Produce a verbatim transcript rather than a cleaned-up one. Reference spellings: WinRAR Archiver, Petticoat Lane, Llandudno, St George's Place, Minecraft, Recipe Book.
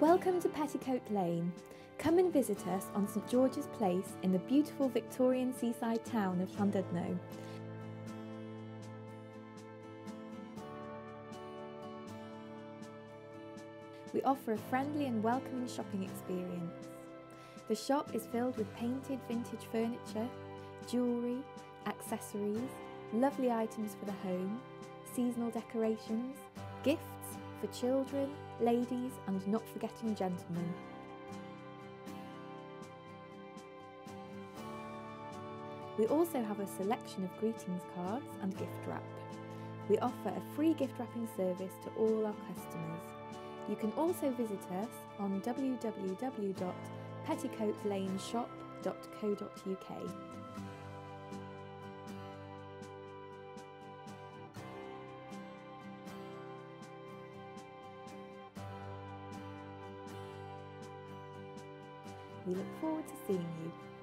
Welcome to Petticoat Lane. Come and visit us on St George's Place in the beautiful Victorian seaside town of Llandudno. We offer a friendly and welcoming shopping experience. The shop is filled with painted vintage furniture, jewellery, accessories, lovely items for the home, seasonal decorations, gifts for children, ladies and not forgetting gentlemen. We also have a selection of greetings cards and gift wrap. We offer a free gift wrapping service to all our customers. You can also visit us on w w w dot petticoat lane shop dot co dot u k. We look forward to seeing you.